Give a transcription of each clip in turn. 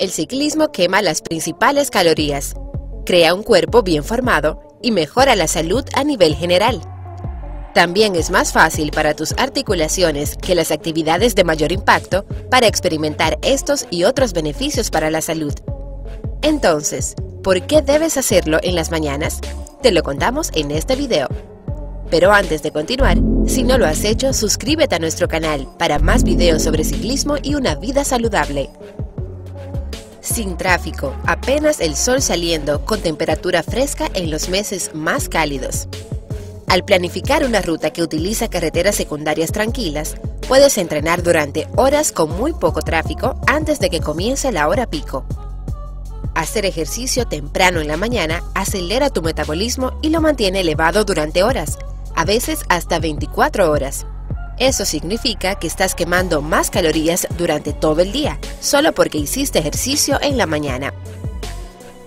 El ciclismo quema las principales calorías, crea un cuerpo bien formado y mejora la salud a nivel general. También es más fácil para tus articulaciones que las actividades de mayor impacto para experimentar estos y otros beneficios para la salud. Entonces, ¿por qué debes hacerlo en las mañanas? Te lo contamos en este video. Pero antes de continuar, si no lo has hecho, suscríbete a nuestro canal para más videos sobre ciclismo y una vida saludable. Sin tráfico, apenas el sol saliendo, con temperatura fresca en los meses más cálidos. Al planificar una ruta que utiliza carreteras secundarias tranquilas, puedes entrenar durante horas con muy poco tráfico antes de que comience la hora pico. Hacer ejercicio temprano en la mañana acelera tu metabolismo y lo mantiene elevado durante horas, a veces hasta 24 horas. Eso significa que estás quemando más calorías durante todo el día, solo porque hiciste ejercicio en la mañana.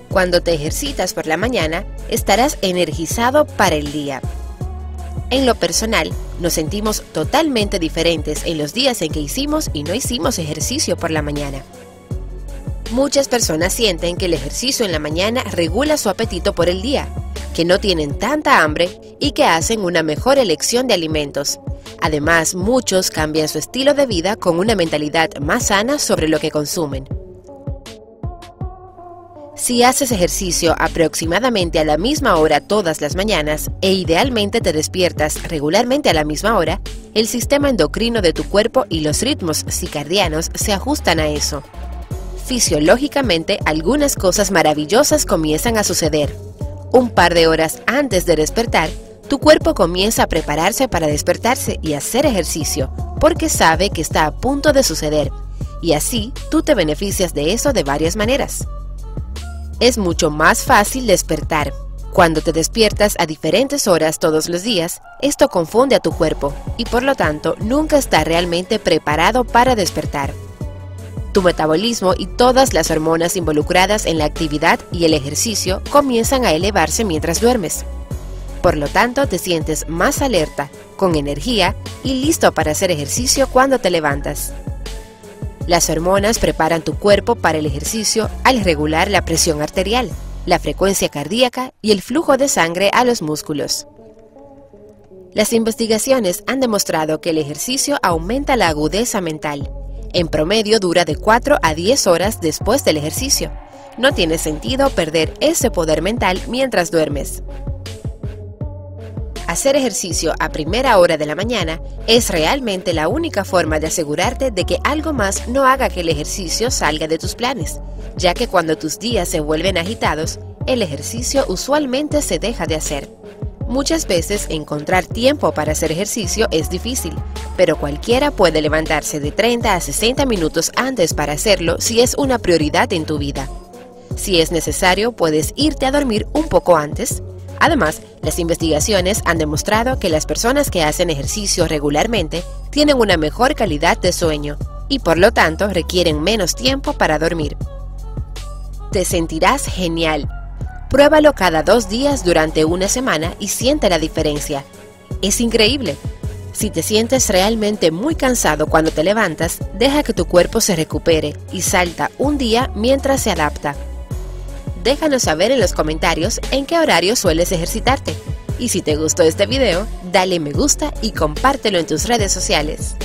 Cuando te ejercitas por la mañana, estarás energizado para el día. En lo personal, nos sentimos totalmente diferentes en los días en que hicimos y no hicimos ejercicio por la mañana. Muchas personas sienten que el ejercicio en la mañana regula su apetito por el día, que no tienen tanta hambre y que hacen una mejor elección de alimentos. Además, muchos cambian su estilo de vida con una mentalidad más sana sobre lo que consumen. Si haces ejercicio aproximadamente a la misma hora todas las mañanas e idealmente te despiertas regularmente a la misma hora, el sistema endocrino de tu cuerpo y los ritmos circadianos se ajustan a eso. Fisiológicamente, algunas cosas maravillosas comienzan a suceder. Un par de horas antes de despertar, tu cuerpo comienza a prepararse para despertarse y hacer ejercicio, porque sabe que está a punto de suceder, y así tú te beneficias de eso de varias maneras. Es mucho más fácil despertar. Cuando te despiertas a diferentes horas todos los días, esto confunde a tu cuerpo y por lo tanto nunca está realmente preparado para despertar. Tu metabolismo y todas las hormonas involucradas en la actividad y el ejercicio comienzan a elevarse mientras duermes. Por lo tanto, te sientes más alerta, con energía y listo para hacer ejercicio cuando te levantas. Las hormonas preparan tu cuerpo para el ejercicio al regular la presión arterial, la frecuencia cardíaca y el flujo de sangre a los músculos. Las investigaciones han demostrado que el ejercicio aumenta la agudeza mental. En promedio dura de 4 a 10 horas después del ejercicio. No tiene sentido perder ese poder mental mientras duermes. Hacer ejercicio a primera hora de la mañana es realmente la única forma de asegurarte de que algo más no haga que el ejercicio salga de tus planes, ya que cuando tus días se vuelven agitados, el ejercicio usualmente se deja de hacer. Muchas veces encontrar tiempo para hacer ejercicio es difícil, pero cualquiera puede levantarse de 30 a 60 minutos antes para hacerlo si es una prioridad en tu vida. Si es necesario, puedes irte a dormir un poco antes. Además, las investigaciones han demostrado que las personas que hacen ejercicio regularmente tienen una mejor calidad de sueño y por lo tanto requieren menos tiempo para dormir. Te sentirás genial. Pruébalo cada 2 días durante una semana y siente la diferencia. Es increíble. Si te sientes realmente muy cansado cuando te levantas, deja que tu cuerpo se recupere y salta un día mientras se adapta. Déjanos saber en los comentarios en qué horario sueles ejercitarte. Y si te gustó este video, dale me gusta y compártelo en tus redes sociales.